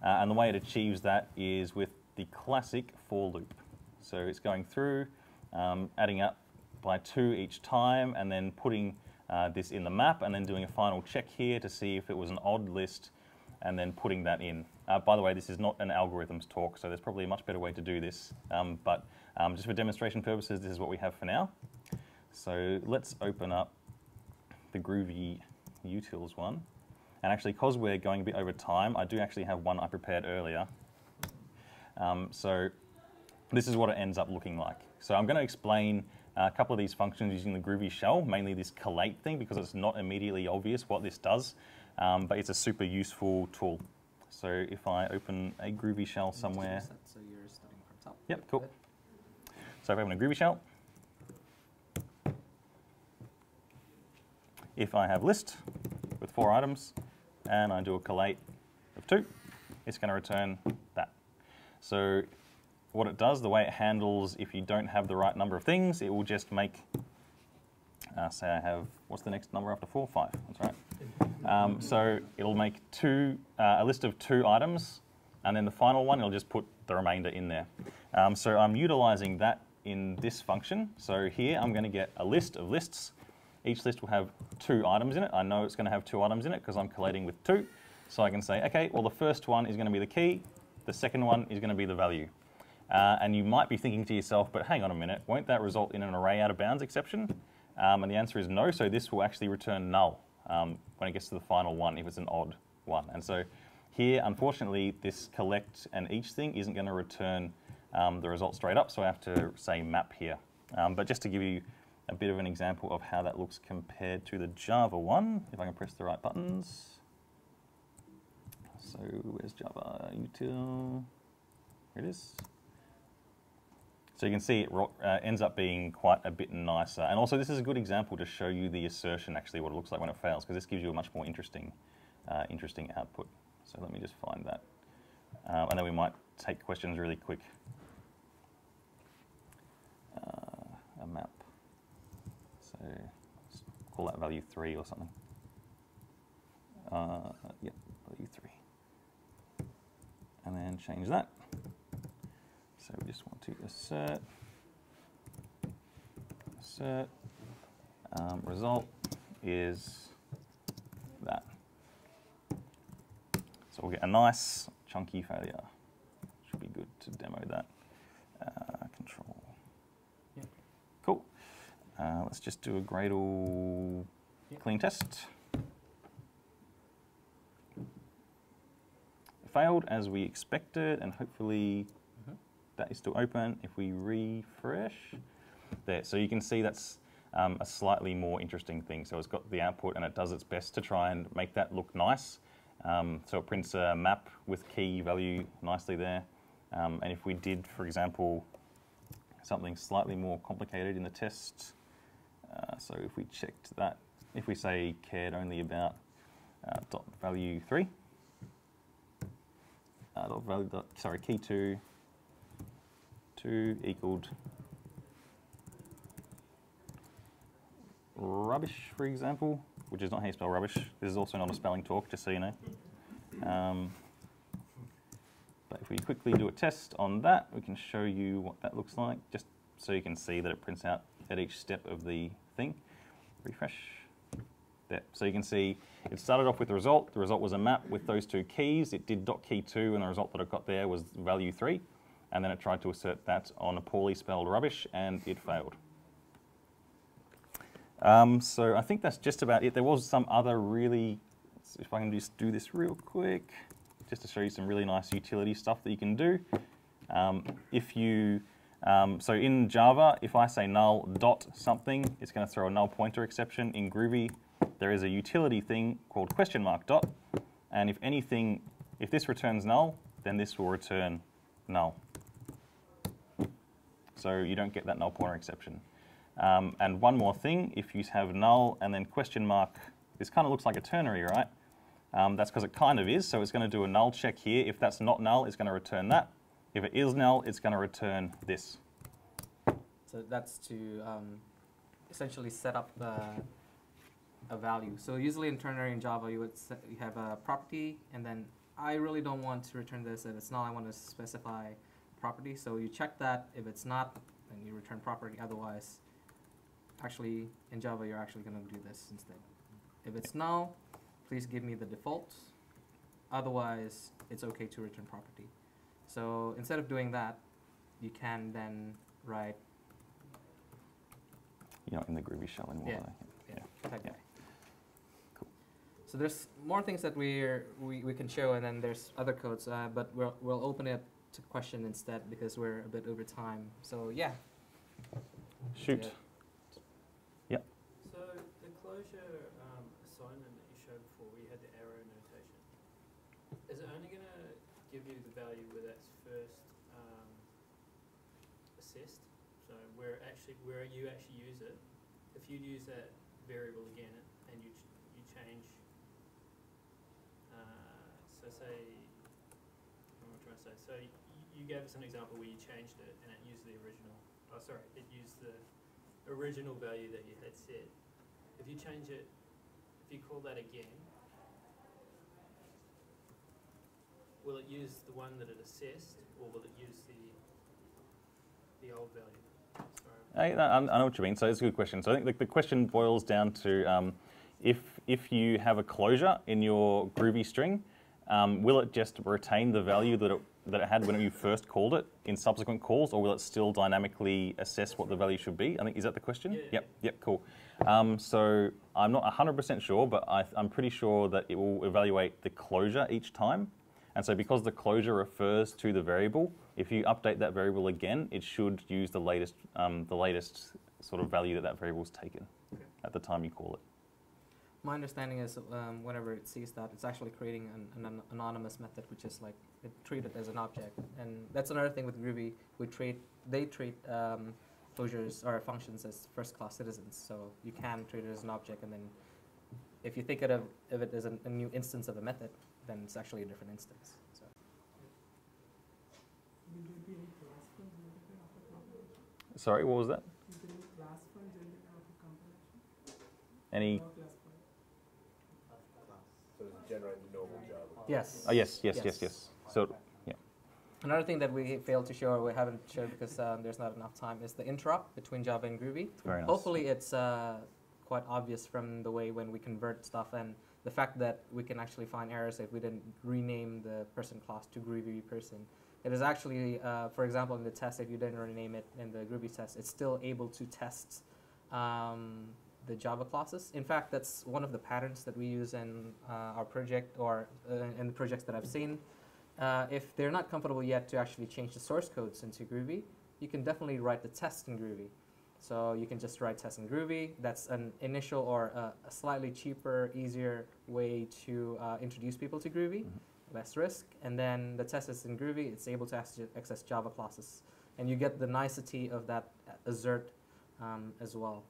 Uh, and the way it achieves that is with the classic for loop. So it's going through, um, adding up by two each time, and then putting uh, this in the map, and then doing a final check here to see if it was an odd list, and then putting that in. Uh, by the way, this is not an algorithms talk, so there's probably a much better way to do this. Um, but um, just for demonstration purposes, this is what we have for now. So let's open up the Groovy utils one. And actually, because we're going a bit over time, I do actually have one I prepared earlier. Um, so But this is what it ends up looking like. So I'm going to explain a couple of these functions using the Groovy shell, mainly this collate thing, because it's not immediately obvious what this does, um, but it's a super useful tool. So if I open a Groovy shell somewhere. So you're starting from top. Yep, cool. So if I open a Groovy shell, if I have list with four items and I do a collate of two, it's going to return that. So what it does, the way it handles if you don't have the right number of things, it will just make, uh, say I have, what's the next number after four? Five, that's right. Um, so it'll make two, uh, a list of two items, and then the final one, it'll just put the remainder in there. Um, so I'm utilizing that in this function. So here I'm going to get a list of lists. Each list will have two items in it. I know it's going to have two items in it because I'm collating with two. So I can say, okay, well the first one is going to be the key, the second one is going to be the value. Uh, and you might be thinking to yourself, but hang on a minute, won't that result in an array out of bounds exception? Um, and the answer is no, so this will actually return null um, when it gets to the final one if it's an odd one. And so here, unfortunately, this collect and each thing isn't going to return um, the result straight up, so I have to say map here. Um, but just to give you a bit of an example of how that looks compared to the Java one, if I can press the right buttons. So where's Java util? Here it is. So you can see it uh, ends up being quite a bit nicer. And also this is a good example to show you the assertion, actually what it looks like when it fails, because this gives you a much more interesting, uh, interesting output. So let me just find that. Uh, and then we might take questions really quick. Uh, a map. So let's call that value three or something. Uh, yep, value three. And then change that. So we just want to assert, assert, um, result is that. So we'll get a nice chunky failure. Should be good to demo that. Uh, control. Yep. Cool. Uh, let's just do a Gradle yep. clean test. It failed as we expected, and hopefully that is still open. If we refresh, there. So you can see that's um, a slightly more interesting thing. So it's got the output and it does its best to try and make that look nice. Um, so it prints a map with key value nicely there. Um, and if we did, for example, something slightly more complicated in the test, uh, so if we checked that, if we say cared only about uh, dot value three, uh, dot value dot, sorry, key two, two equaled rubbish, for example, which is not how you spell rubbish. This is also not a spelling talk, just so you know. Um, but if we quickly do a test on that, we can show you what that looks like, just so you can see that it prints out at each step of the thing. Refresh. There. So you can see it started off with the result. The result was a map with those two keys. It did dot key two, and the result that it got there was value three. And then it tried to assert that on a poorly spelled rubbish, and it failed. Um, so I think that's just about it. There was some other really, if I can just do this real quick, just to show you some really nice utility stuff that you can do. Um, if you, um, so in Java, if I say null dot something, it's going to throw a null pointer exception. In Groovy, there is a utility thing called question mark dot, and if anything, if this returns null, then this will return null. So you don't get that null pointer exception. Um, and one more thing, if you have null and then question mark, this kind of looks like a ternary, right? Um, that's because it kind of is, so it's going to do a null check here. If that's not null, it's going to return that. If it is null, it's going to return this. So that's to um, essentially set up uh, a value. So usually in ternary in Java, you would set, you have a property, and then I really don't want to return this. If it's null, I want to specify property, so you check that. If it's not, then you return property. Otherwise, actually, in Java, you're actually going to do this instead. If it's null, please give me the default. Otherwise, it's okay to return property. So instead of doing that, you can then write. You're not in the Groovy shell anymore. Yeah, yeah, yeah. Exactly. Yeah. Cool. So there's more things that we're, we we can show, and then there's other codes, uh, but we'll we'll open it to question instead, because we're a bit over time. So yeah. Shoot. Yeah. So the Clojure um, assignment that you showed before, where you had the arrow notation, is it only going to give you the value where that's first um, assessed? So where actually where you actually use it, if you use that variable again and you ch you change, uh, so say, what am I trying to say? So you gave us an example where you changed it and it used the original. Oh, sorry, it used the original value that you had set. If you change it, if you call that again, will it use the one that it assessed, or will it use the the old value? I, I know what you mean. So it's a good question. So I think the, the question boils down to um, if if you have a closure in your Groovy string, um, will it just retain the value that it that it had when you first called it in subsequent calls, or will it still dynamically assess what the value should be? I think, is that the question? Yeah. Yep. Yep. Cool. Um, so I'm not one hundred percent sure, but I, I'm pretty sure that it will evaluate the closure each time. And so because the closure refers to the variable, if you update that variable again, it should use the latest, um, the latest sort of value that that variable's taken at the time you call it. My understanding is um, whenever it sees that, it's actually creating an, an anonymous method, which is like, it treat it as an object. And that's another thing with Groovy. We treat, they treat um, closures or functions as first-class citizens. So you can treat it as an object, and then if you think of if it as a, a new instance of a method, then it's actually a different instance. So. Sorry, what was that? Any? So it's generating normal Java. Yes. Oh, yes, yes, yes, yes, yes. So, yeah. Another thing that we failed to show, or we haven't showed because um, there's not enough time, is the interop between Java and Groovy. Very nice. Hopefully, it's uh, quite obvious from the way when we convert stuff and the fact that we can actually find errors if we didn't rename the person class to Groovy person. It is actually, uh, for example, in the test, if you didn't rename it in the Groovy test, it's still able to test um, the Java classes. In fact, that's one of the patterns that we use in uh, our project, or uh, in the projects that I've seen. Uh, if they're not comfortable yet to actually change the source codes into Groovy, you can definitely write the test in Groovy. So you can just write test in Groovy. That's an initial or a, a slightly cheaper, easier way to uh, introduce people to Groovy, mm-hmm. less risk. And then the test is in Groovy. It's able to access Java classes. And you get the nicety of that assert um, as well.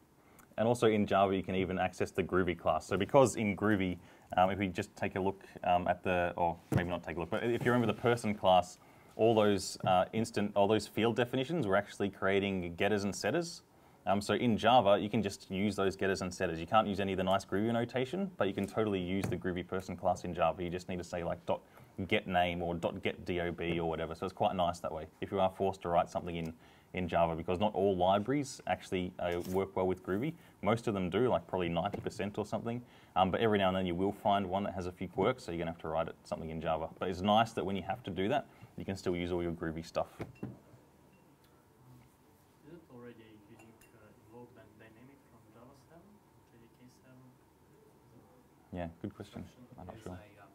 And also in Java, you can even access the Groovy class. So because in Groovy, um, if we just take a look um, at the, or maybe not take a look, but if you remember the person class, all those uh, instant, all those field definitions were actually creating getters and setters. Um, so in Java, you can just use those getters and setters. You can't use any of the nice Groovy notation, but you can totally use the Groovy person class in Java. You just need to say like dot get name or dot get dob or whatever. So it's quite nice that way if you are forced to write something in, in Java, because not all libraries actually uh, work well with Groovy. Most of them do, like probably ninety percent or something. Um, but every now and then you will find one that has a few quirks, so you're going to have to write it, something in Java. But it's nice that when you have to do that, you can still use all your Groovy stuff. Yeah, good question. I'm not sure. A, um,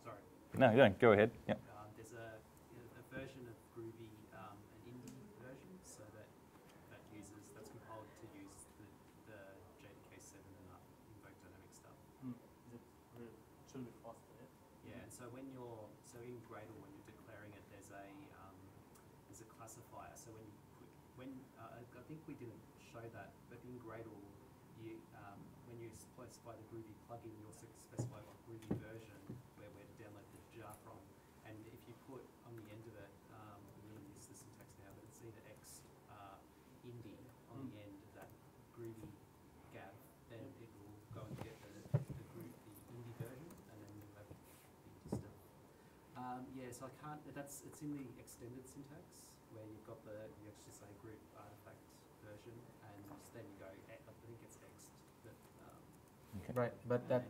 sorry. No, no, go ahead. Yep. Um, there's a, a version of Groovy, um, an indie version, so that, that uses, that's compiled to use the, the J D K seven and up invoke dynamic stuff. Hmm. Is it sort of off there? Yeah, and so when you're, so in Gradle, when you're declaring it, there's a, um, there's a classifier. So when, you, when uh, I think we didn't show that, but in Gradle, you, um, when you specify the Groovy plugin, you also specify what Groovy version where where to download the jar from. And if you put on the end of it, um, I'm going to use the syntax now, but it's either X uh, indie on mm. the end of that Groovy gap, then it will go and get the the, Groovy, the indie version, and then move over to the stuff. Um, yeah, so I can't. That's it's in the extended syntax where you've got the you actually say group artifact version, and then you go. I think it's X. Okay. Right, but that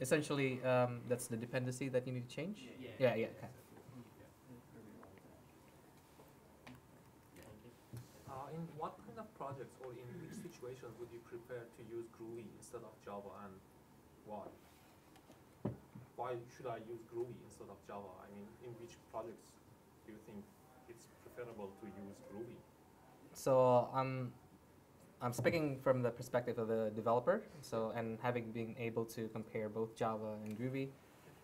essentially um, that's the dependency that you need to change. Yeah, yeah, yeah. yeah, yeah. Okay. Uh, in what kind of projects or in which situations would you prefer to use Groovy instead of Java, and why? Why should I use Groovy instead of Java? I mean, in which projects do you think it's preferable to use Groovy? So um, I'm speaking from the perspective of the developer. So and having been able to compare both Java and Groovy,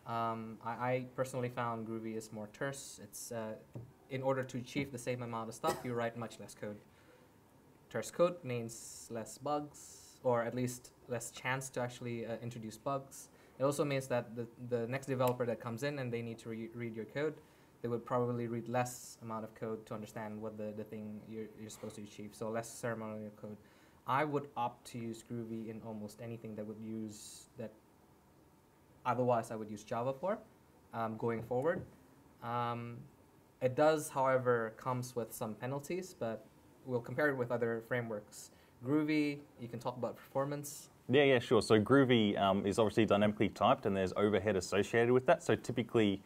um, I, I personally found Groovy is more terse. It's uh, in order to achieve the same amount of stuff, you write much less code. Terse code means less bugs, or at least less chance to actually uh, introduce bugs. It also means that the, the next developer that comes in and they need to re read your code, they would probably read less amount of code to understand what the, the thing you're, you're supposed to achieve, so less ceremonial code. I would opt to use Groovy in almost anything that would use that otherwise I would use Java for um, going forward. Um, it does, however, comes with some penalties, but we'll compare it with other frameworks. Groovy, you can talk about performance. Yeah, yeah, sure. So Groovy um, is obviously dynamically typed, and there's overhead associated with that. So typically,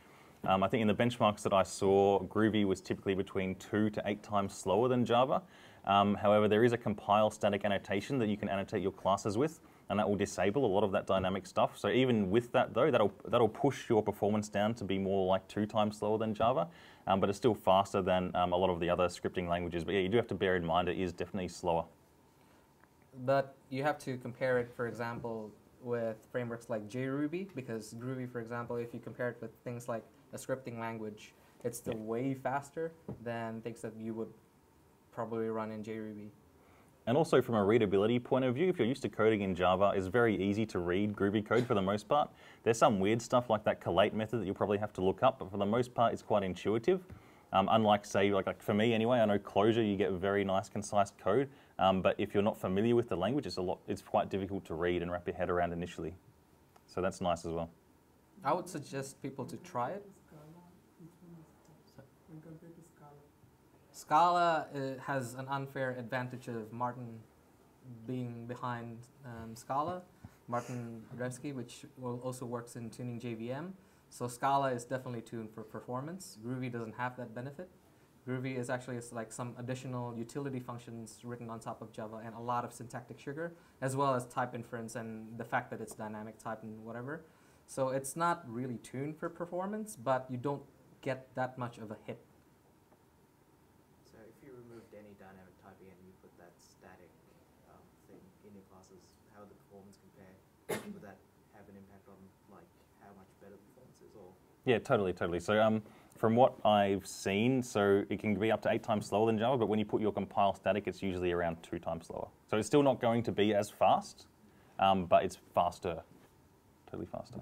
um, I think in the benchmarks that I saw, Groovy was typically between two to eight times slower than Java. Um, however, there is a compile static annotation that you can annotate your classes with, and that will disable a lot of that dynamic stuff. So even with that, though, that'll, that'll push your performance down to be more like two times slower than Java, um, but it's still faster than um, a lot of the other scripting languages. But yeah, you do have to bear in mind it is definitely slower. But you have to compare it, for example, with frameworks like JRuby, because Groovy, for example, if you compare it with things like a scripting language, it's still yeah. way faster than things that you would probably run in JRuby. And also from a readability point of view, if you're used to coding in Java, it's very easy to read Groovy code for the most part. There's some weird stuff like that collate method that you'll probably have to look up, but for the most part, it's quite intuitive. Um, unlike, say, like, like for me anyway, I know Clojure, you get very nice, concise code, um, but if you're not familiar with the language, it's a lot. It's quite difficult to read and wrap your head around initially. So that's nice as well. I would suggest people to try it. Scala uh, has an unfair advantage of Martin being behind um, Scala, Martin Odersky, which also works in tuning J V M. So Scala is definitely tuned for performance. Groovy doesn't have that benefit. Groovy is actually it's like some additional utility functions written on top of Java and a lot of syntactic sugar, as well as type inference and the fact that it's dynamic type and whatever. So it's not really tuned for performance, but you don't get that much of a hit. So if you removed any dynamic typing and you put that static um, thing in your classes, how would the performance compare? Would that have an impact on like how much better the performance is? Or yeah, totally, totally. So um, from what I've seen, so it can be up to eight times slower than Java, but when you put your compile static, it's usually around two times slower. So it's still not going to be as fast, um, but it's faster, totally faster.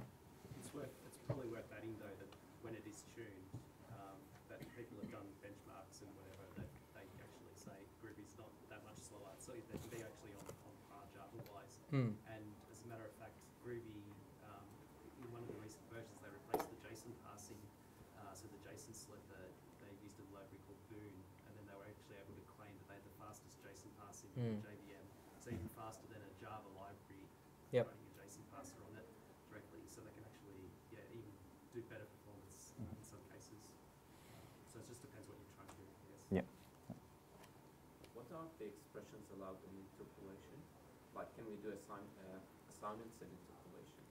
It's, worth, it's probably worth adding, though, that when it is tuned, um, that people have done benchmarks and whatever, that they actually say Groovy's not that much slower. So they can be actually on, on par Java-wise. Mm. And as a matter of fact, Groovy, um, in one of the recent versions, they replaced the JSON parsing. So the JSON slipper, they used a library called Boon, and then they were actually able to claim that they had the fastest JSON parsing mm. in J V M. So even faster than a Java library yep. running a JSON parser on it directly. So they can actually, yeah, even do better performance mm. in some cases. So it just depends what you're trying to do, I guess. Yep. What are the expressions allowed in interpolation? Like, can we do assign, uh, assignments and interpolation?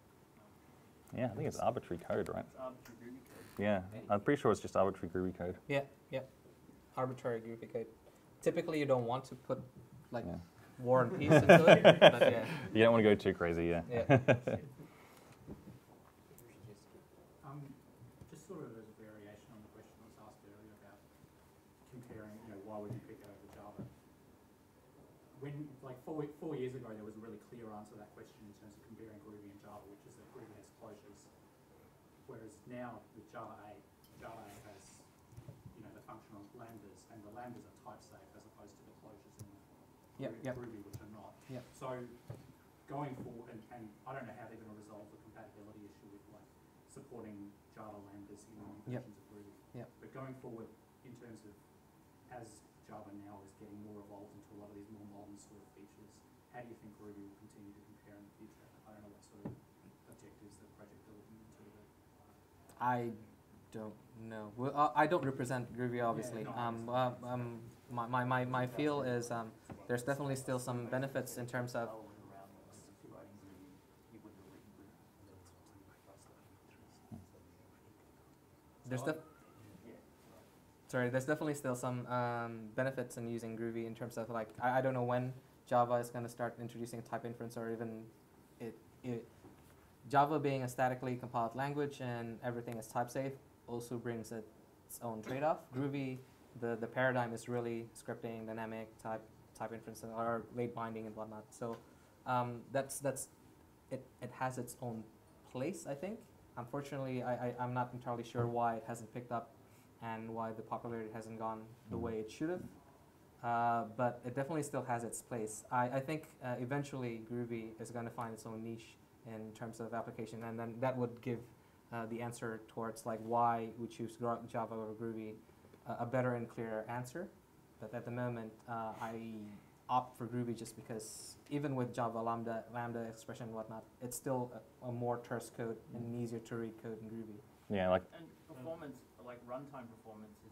Yeah, I think it's arbitrary code, right? It's arbitrary Groovy code. Yeah, I'm pretty sure it's just arbitrary Groovy code. Yeah, yeah, arbitrary Groovy code. Typically, you don't want to put like yeah. War and Peace into it. But yeah. You don't want to go too crazy, yeah. yeah. um, just sort of a variation on the question I was asked earlier about comparing, you know, why would you pick it over Java? When, like four, four years ago, there was a really clear answer to that question in terms of comparing Groovy and Java, which is that Groovy has closures. Whereas now, with Java eight, Java eight has, you know, the functional lambdas, and the lambdas are type safe as opposed to the closures in yep, Groovy, yep. Groovy, which are not. Yep. So going forward, and, and I don't know how they're going to resolve the compatibility issue with like supporting Java lambdas in yep. versions of Groovy. Yep. But going forward, in terms of as Java now is getting more evolved into a lot of these more modern sort of features. How do you think Groovy will continue to compare in the future? I don't know what sort of objectives the project are looking into. I don't know. Well, uh, I don't represent Groovy, obviously. Yeah, um, uh, um, my, my, my, my feel is um, there's definitely still some benefits in terms of... There's the... sorry, there's definitely still some um, benefits in using Groovy in terms of, like, I, I don't know when Java is going to start introducing type inference, or even it, it Java being a statically compiled language and everything is type safe also brings its own trade-off. Groovy, the, the paradigm is really scripting, dynamic, type type inference, or late binding and whatnot. So um, that's that's it. It has its own place, I think. Unfortunately, I, I I'm not entirely sure why it hasn't picked up and why the popularity hasn't gone the way it should have. Uh, but it definitely still has its place. I, I think uh, eventually Groovy is going to find its own niche in terms of application, and then that would give uh, the answer towards, like, why we choose Java over Groovy uh, a better and clearer answer. But at the moment, uh, I opt for Groovy just because even with Java Lambda, Lambda expression and whatnot, it's still a, a more terse code and easier to read code in Groovy. Yeah, like and performance, like runtime performance is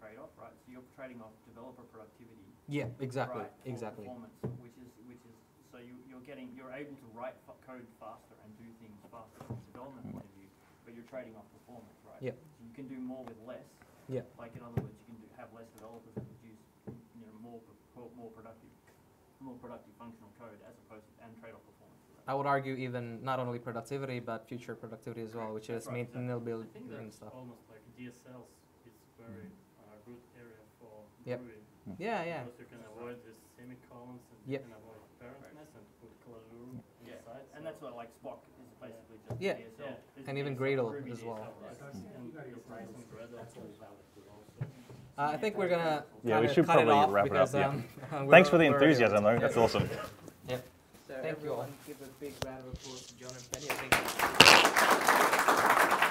trade-off, right? So you're trading off developer productivity. Yeah, exactly, right, exactly. Performance, which is which is so you, you're getting you're able to write f code faster and do things faster from a development point of view, but you're trading off performance, right? Yeah. So you can do more with less. Yeah. Like, in other words, you can do, have less developers and produce, you know, more more productive, more productive functional code as opposed to, and trade-off performance. Right? I would argue even not only productivity but future productivity as well, which That's is right, maintainable exactly. and stuff. Almost like D S L is very mm. area for yep. Groovy. Yeah, yeah. Because you can avoid the semicolons and yep. you can avoid parentness and put Clojure yeah. inside. And so that's what, like, Spock is basically yeah. just yeah. D S L. Yeah. And, and even Gradle as well. I think we're going to yeah, we should cut probably it off wrap it up. Um, yeah. Thanks for the enthusiasm, though. That's awesome. Yep. So Thank you all. Give a big round of applause to John and Penny. Thank you.